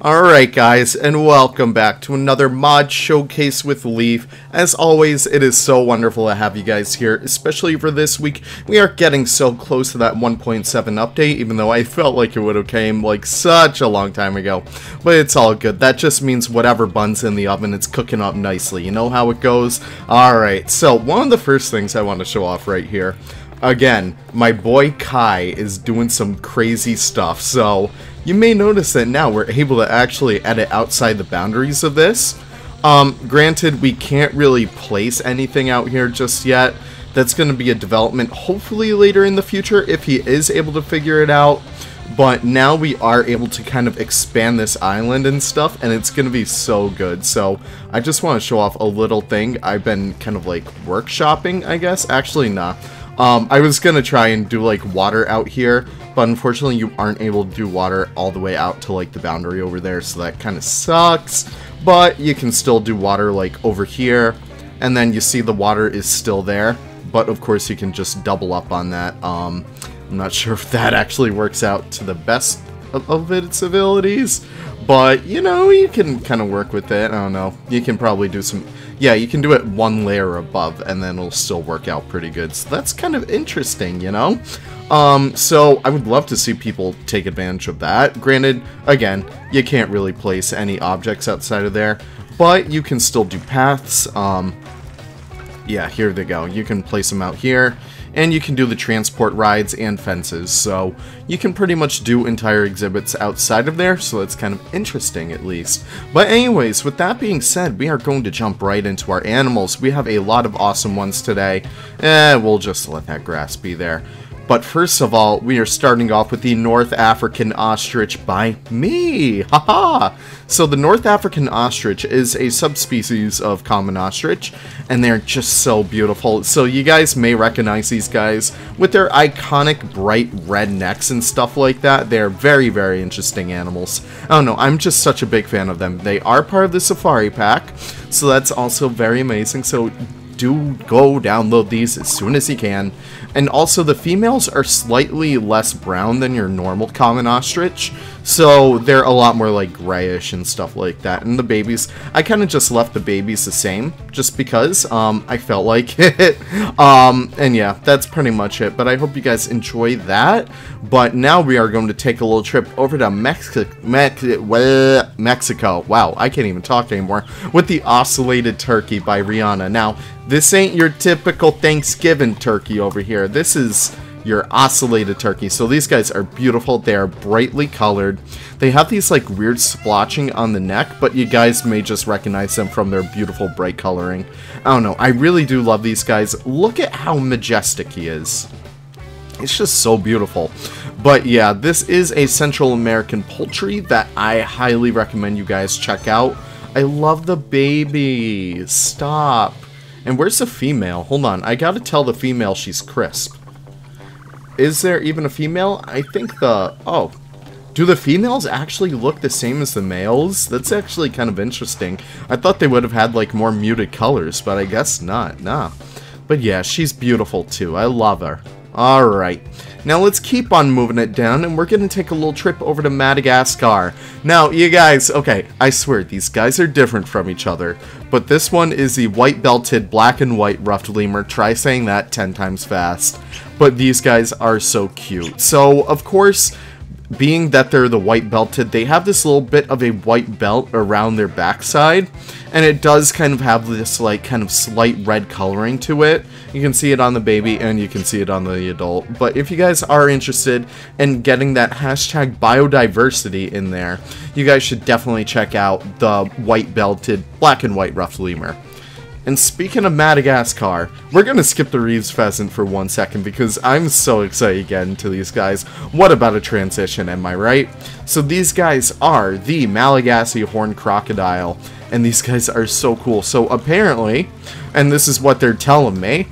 Alright guys, and welcome back to another mod showcase with Leaf. As always, it is so wonderful to have you guys here, especially for this week. We are getting so close to that 1.7 update, even though I felt like it would have came like such a long time ago. But it's all good. That just means whatever bun's in the oven, it's cooking up nicely. You know how it goes? Alright, so one of the first things I want to show off right here. Again, my boy Kai is doing some crazy stuff, so you may notice that now we're able to actually edit outside the boundaries of this. Granted, we can't really place anything out here just yet. That's going to be a development hopefully later in the future if he is able to figure it out. But now we are able to kind of expand this island and stuff, and it's going to be so good. So I just want to show off a little thing. I've been kind of like workshopping, I guess. Actually, nah. I was going to try and do, like, water out here, but unfortunately you aren't able to do water all the way out to, like, the boundary over there, so that kind of sucks. But you can still do water, like, over here, and then you see the water is still there, but of course you can just double up on that. I'm not sure if that actually works out to the best of its abilities, but, you know, you can kind of work with it. I don't know. You can probably do some... Yeah, you can do it one layer above, and then it'll still work out pretty good. So that's kind of interesting, you know? So I would love to see people take advantage of that. Granted, again, you can't really place any objects outside of there, but you can still do paths. Yeah, here they go. You can place them out here, and you can do the transport rides and fences. So you can pretty much do entire exhibits outside of there, so that's kind of interesting at least. But anyways, with that being said, we are going to jump right into our animals. We have a lot of awesome ones today. We'll just let that grass be there. But first of all, we are starting off with the North African ostrich by me! Haha! So the North African ostrich is a subspecies of common ostrich, and they're just so beautiful. So you guys may recognize these guys with their iconic bright red necks and stuff like that. They're very, very interesting animals. I don't know, I'm just such a big fan of them. They are part of the Safari Pack, so that's also very amazing. So do go download these as soon as you can. And also the females are slightly less brown than your normal common ostrich, so they're a lot more like grayish and stuff like that. And the babies, I kind of just left the babies the same just because I felt like it. And yeah, that's pretty much it, but I hope you guys enjoy that. But now we are going to take a little trip over to Mexico. Wow, I can't even talk anymore. With the Ocellated Turkey by Rihanna. Now, this ain't your typical Thanksgiving turkey over here. This is your ocellated turkey. So these guys are beautiful. They are brightly colored. They have these like weird splotching on the neck, but you guys may just recognize them from their beautiful bright coloring. I don't know. I really do love these guys. Look at how majestic he is. It's just so beautiful. But yeah, this is a Central American poultry that I highly recommend you guys check out. I love the baby. Stop. And where's the female? Hold on, I gotta tell the female she's crisp. Is there even a female? I think the... Oh. Do the females actually look the same as the males? That's actually kind of interesting. I thought they would have had, like, more muted colors, but I guess not. Nah. But yeah, she's beautiful, too. I love her. Alright. Now let's keep on moving it down, and we're going to take a little trip over to Madagascar. Now, you guys, okay, I swear, these guys are different from each other. But this one is the white belted black and white ruffed lemur. Try saying that 10 times fast. But these guys are so cute. So, of course, being that they're the white belted, they have this little bit of a white belt around their backside. And it does kind of have this, like, kind of slight red coloring to it. You can see it on the baby, and you can see it on the adult. But if you guys are interested in getting that hashtag biodiversity in there, you guys should definitely check out the white-belted black and white ruffed lemur. And speaking of Madagascar, we're going to skip the Reeves pheasant for 1 second because I'm so excited getting to these guys. What about a transition, am I right? So these guys are the Malagasy Horned Crocodile, and these guys are so cool. So apparently, and this is what they're telling me,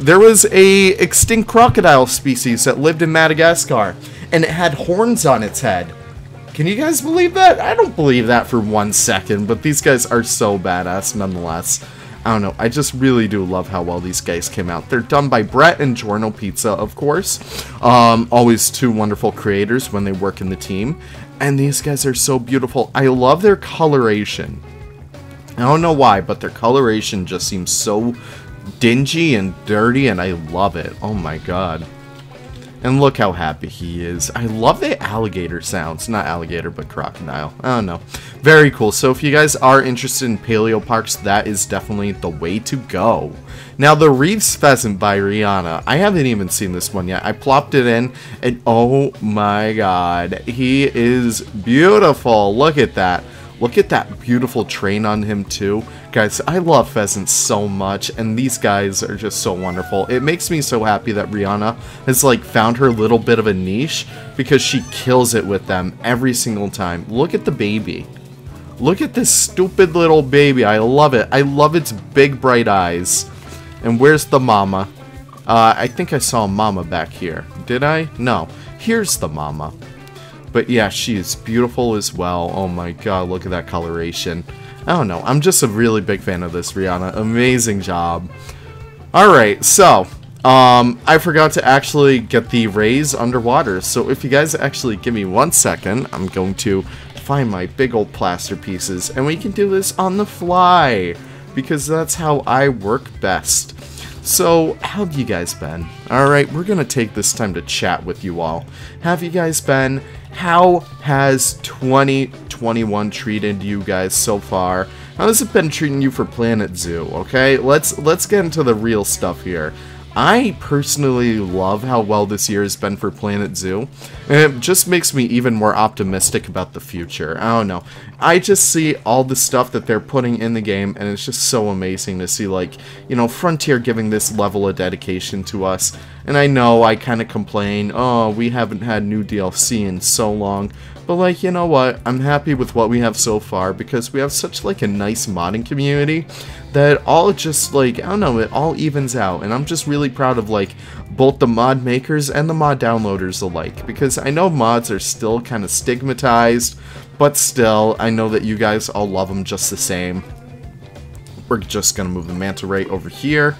there was a extinct crocodile species that lived in Madagascar, and it had horns on its head. Can you guys believe that? I don't believe that for 1 second, but these guys are so badass nonetheless. I don't know, I just really do love how well these guys came out. They're done by Brett and Jorno Pizza, of course. Always two wonderful creators when they work in the team. And these guys are so beautiful. I love their coloration. I don't know why, but their coloration just seems so dingy and dirty, and I love it. Oh my god. And look how happy he is. I love the alligator sounds. Not alligator, but crocodile. I don't know. Very cool. So if you guys are interested in paleo parks, that is definitely the way to go. Now, the Reeves Pheasant by Rihanna. I haven't even seen this one yet. I plopped it in, and oh my god. He is beautiful. Look at that. Look at that beautiful train on him, too. Guys, I love pheasants so much, and these guys are just so wonderful. It makes me so happy that Rihanna has, like, found her little bit of a niche, because she kills it with them every single time. Look at the baby. Look at this stupid little baby. I love it. I love its big, bright eyes. And where's the mama? I think I saw mama back here. Did I? No. Here's the mama. But yeah, she is beautiful as well. Oh my god, look at that coloration. I don't know, I'm just a really big fan of this, Rihanna. Amazing job. Alright, so, I forgot to actually get the rays underwater. So if you guys actually give me 1 second, I'm going to find my big old plaster pieces. And we can do this on the fly. Because that's how I work best. So, how have you guys been? Alright, we're gonna take this time to chat with you all. Have you guys been? How has 2021 treated you guys so far? How has it been treating you for Planet Zoo? Okay, let's get into the real stuff here. I personally love how well this year has been for Planet Zoo, and it just makes me even more optimistic about the future. I don't know. I just see all the stuff that they're putting in the game, and it's just so amazing to see, like, you know, Frontier giving this level of dedication to us. And I know I kind of complain, oh, we haven't had new DLC in so long. But, like, you know what, I'm happy with what we have so far, because we have such, like, a nice modding community that it all just, like, I don't know, it all evens out. And I'm just really proud of, like, both the mod makers and the mod downloaders alike, because I know mods are still kind of stigmatized, but still, I know that you guys all love them just the same. We're just going to move the manta ray over here,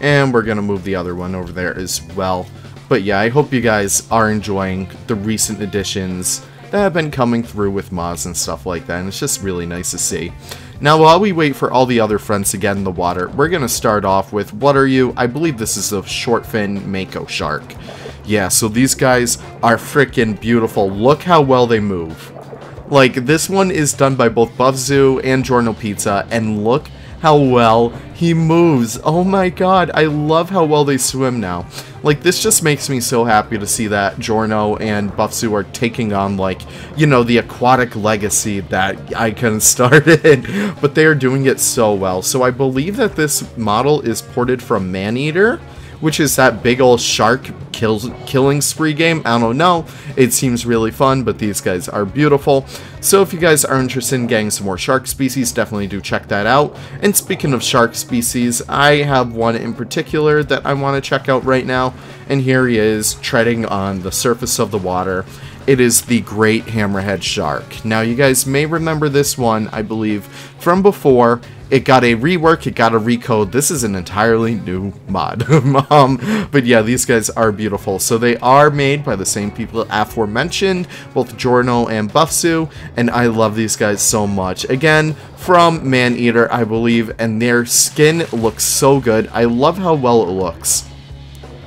and we're going to move the other one over there as well. But yeah, I hope you guys are enjoying the recent additions that have been coming through with mods and stuff like that, and it's just really nice to see. Now, while we wait for all the other friends to get in the water, we're going to start off with, what are you? I believe this is a Shortfin mako shark. Yeah, so these guys are freaking beautiful. Look how well they move. Like, this one is done by both Buffzoo and Jorno Pizza, and look how well he moves. Oh my god, I love how well they swim now. Like, this just makes me so happy to see that Jorno and Buffzoo are taking on, like, you know, the aquatic legacy that Icon started. But they are doing it so well. So I believe that this model is ported from Maneater, which is that big old shark killing spree game. I don't know. It seems really fun, but these guys are beautiful. So if you guys are interested in getting some more shark species, definitely do check that out. And speaking of shark species, I have one in particular that I want to check out right now. And here he is, treading on the surface of the water. It is the Great Hammerhead Shark. Now, you guys may remember this one, I believe, from before. It got a rework, it got a recode. This is an entirely new mod. But yeah, these guys are beautiful. So they are made by the same people aforementioned, both Jorno and Buffzoo, and I love these guys so much. Again, from Maneater, I believe, and their skin looks so good. I love how well it looks.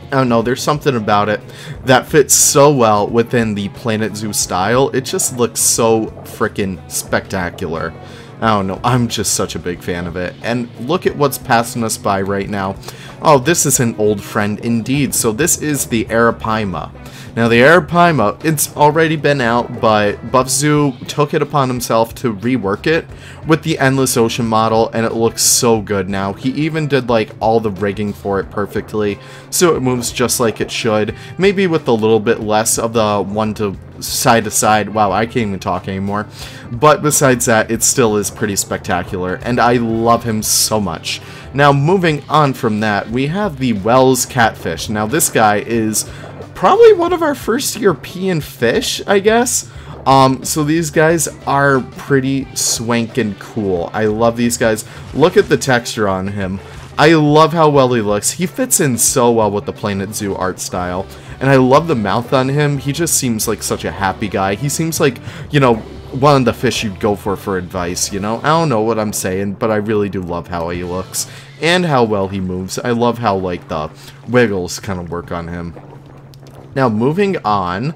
I don't know, there's something about it that fits so well within the Planet Zoo style. It just looks so freaking spectacular. I don't know, I'm just such a big fan of it. And look at what's passing us by right now. Oh, this is an old friend indeed. So this is the Arapaima. Now, the Arapaima, it's already been out, but Buffzoo took it upon himself to rework it with the Endless Ocean model, and it looks so good now. He even did, like, all the rigging for it perfectly, so it moves just like it should, maybe with a little bit less of the one to side. Wow, I can't even talk anymore. But besides that, it still is pretty spectacular, and I love him so much. Now, moving on from that, we have the Wells Catfish. Now, this guy is probably one of our first European fish, I guess. So these guys are pretty swank and cool. I love these guys. Look at the texture on him. I love how well he looks. He fits in so well with the Planet Zoo art style. And I love the mouth on him. He just seems like such a happy guy. He seems like, you know, one of the fish you'd go for advice, you know? I don't know what I'm saying, but I really do love how he looks. And how well he moves. I love how, like, the wiggles kind of work on him. Now, moving on,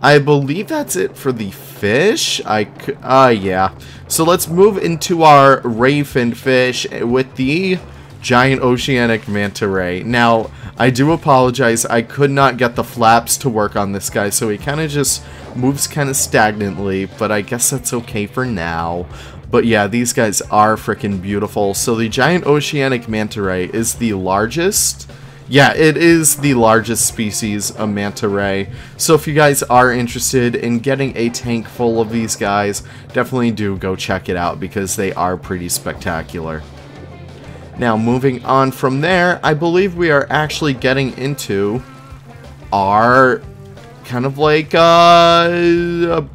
I believe that's it for the fish. Yeah. So let's move into our ray-finned fish with the giant oceanic manta ray. Now, I do apologize. I could not get the flaps to work on this guy, so he kind of just moves kind of stagnantly, but I guess that's okay for now. But yeah, these guys are freaking beautiful. So the giant oceanic manta ray is the largest. Yeah, it is the largest species of manta ray. So if you guys are interested in getting a tank full of these guys, definitely do go check it out because they are pretty spectacular. Now moving on from there, I believe we are actually getting into our kind of like bottom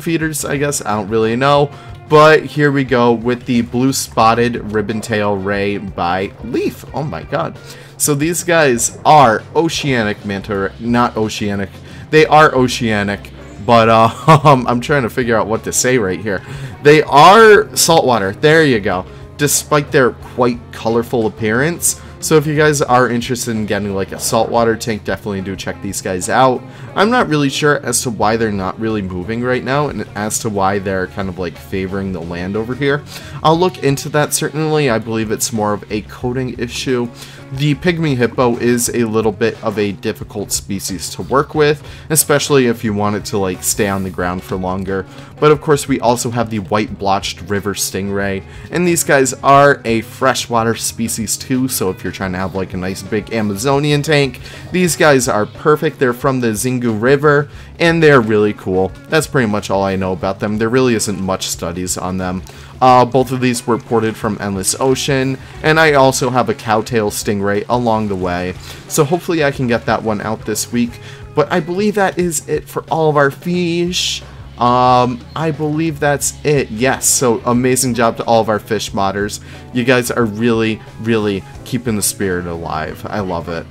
feeders, I guess. I don't really know. But here we go with the blue spotted ribbon tail ray by Leaf. Oh my god. So these guys are oceanic manta ray, not oceanic. They are oceanic, but I'm trying to figure out what to say right here. They are saltwater. There you go. Despite their quite colorful appearance. So if you guys are interested in getting like a saltwater tank, definitely do check these guys out. I'm not really sure as to why they're not really moving right now and as to why they're kind of like favoring the land over here. I'll look into that certainly. I believe it's more of a coding issue. The pygmy hippo is a little bit of a difficult species to work with, especially if you want it to like stay on the ground for longer. But of course we also have the white blotched river stingray, and these guys are a freshwater species too, so if you're trying to have like a nice big Amazonian tank, these guys are perfect. They're from the Xingu river and they're really cool. That's pretty much all I know about them. There really isn't much studies on them. Both of these were ported from Endless Ocean, and I also have a Cowtail Stingray along the way, so hopefully I can get that one out this week. But I believe that is it for all of our fish. I believe that's it. Yes, so amazing job to all of our fish modders. You guys are really, really keeping the spirit alive. I love it.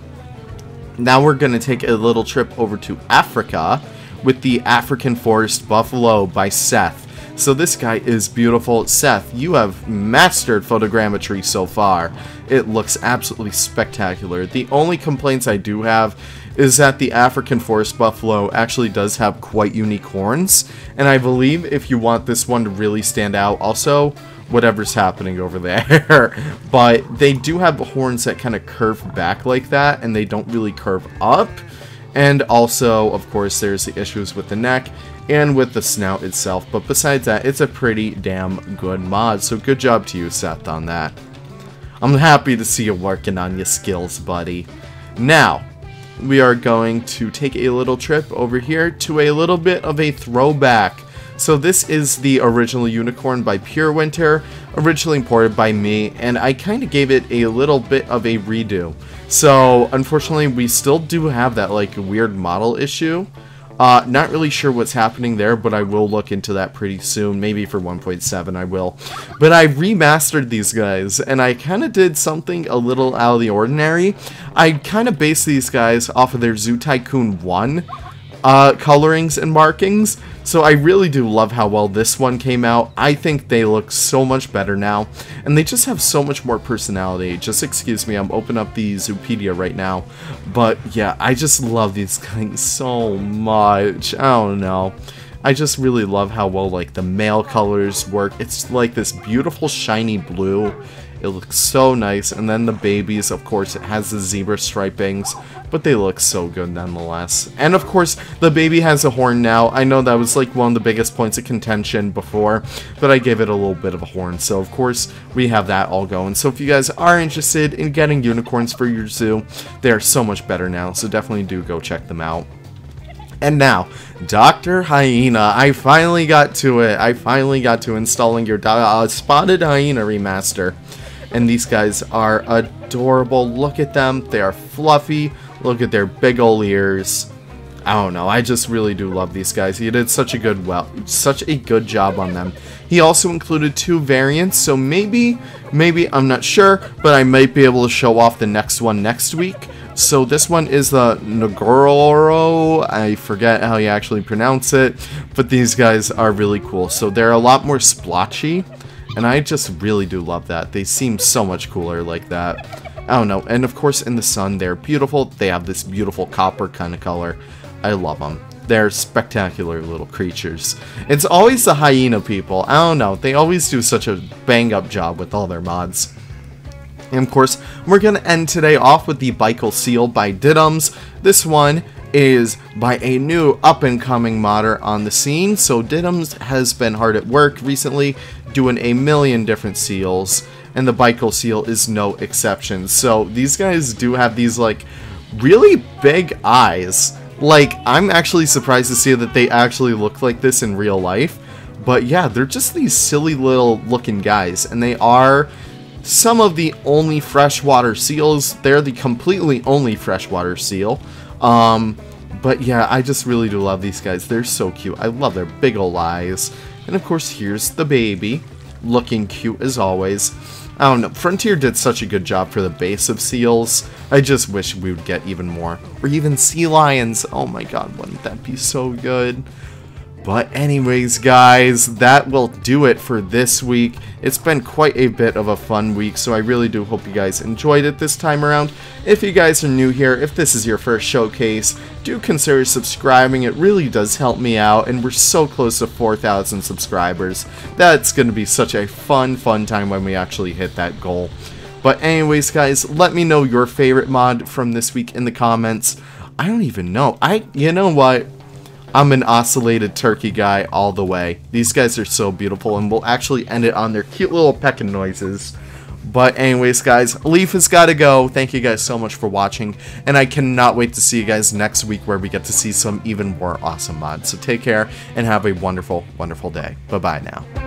Now we're going to take a little trip over to Africa with the African Forest Buffalo by Seth. So this guy is beautiful. Seth, you have mastered photogrammetry so far. It looks absolutely spectacular. The only complaints I do have is that the African Forest Buffalo actually does have quite unique horns. And I believe if you want this one to really stand out, also, whatever's happening over there. But they do have horns that kind of curve back like that, and they don't really curve up. And also, of course, there's the issues with the neck and with the snout itself. But besides that, it's a pretty damn good mod. So good job to you, Seth, on that. I'm happy to see you working on your skills, buddy. Now, we are going to take a little trip over here to a little bit of a throwback. So this is the original unicorn by Pure Winter, originally imported by me, and I kind of gave it a little bit of a redo. So unfortunately, we still do have that like weird model issue. Not really sure what's happening there, but I will look into that pretty soon. Maybe for 1.7 I will. But I remastered these guys, and I kind of did something a little out of the ordinary. I kind of based these guys off of their Zoo Tycoon 1 colorings and markings. So I really do love how well this one came out. I think they look so much better now, and they just have so much more personality. Just excuse me, I'm opening up the Zoopedia right now. But yeah, I just love these things so much. I don't know. I just really love how well like the male colors work. It's like this beautiful shiny blue. It looks so nice. And then the babies, of course, it has the zebra stripings, but they look so good nonetheless. And of course, the baby has a horn now. I know that was like one of the biggest points of contention before, but I gave it a little bit of a horn. So of course, we have that all going. So if you guys are interested in getting unicorns for your zoo, they are so much better now. So definitely do go check them out. And now, Dr. Hyena, I finally got to it. I finally got to installing your Spotted Hyena Remaster. And these guys are adorable. Look at them. They are fluffy. Look at their big ol' ears. I don't know. I just really do love these guys. He did such a good job on them. He also included 2 variants, so maybe I'm not sure, but I might be able to show off the next one next week. So this one is the Ngororo. I forget how you actually pronounce it, but these guys are really cool. So they're a lot more splotchy, and I just really do love that. They seem so much cooler like that. I don't know. And of course, in the sun, they're beautiful. They have this beautiful copper kind of color. I love them. They're spectacular little creatures. It's always the hyena people. I don't know. They always do such a bang-up job with all their mods. And of course, we're going to end today off with the Baikal Seal by Didums. This one is by a new up-and-coming modder on the scene. So Didums has been hard at work recently doing a million different seals. And the Baikal Seal is no exception. So these guys do have these, like, really big eyes. Like, I'm actually surprised to see that they actually look like this in real life. But yeah, they're just these silly little looking guys. And they are some of the only freshwater seals. They're the completely only freshwater seal. But yeah, I just really do love these guys. They're so cute. I love their big ol' eyes. And of course, here's the baby. Looking cute as always. I don't know, Frontier did such a good job for the base of seals. I just wish we would get even more. Or even sea lions. Oh my god, wouldn't that be so good? But anyways, guys, that will do it for this week. It's been quite a bit of a fun week, so I really do hope you guys enjoyed it this time around. If you guys are new here, if this is your first showcase, do consider subscribing. It really does help me out, and we're so close to 4,000 subscribers. That's going to be such a fun time when we actually hit that goal. But anyways, guys, let me know your favorite mod from this week in the comments. I don't even know. You know what? I'm an Ocellated Turkey guy all the way. These guys are so beautiful, and we'll actually end it on their cute little pecking noises. But anyways, guys, Leaf has got to go. Thank you guys so much for watching, and I cannot wait to see you guys next week where we get to see some even more awesome mods. So take care, and have a wonderful day. Bye-bye now.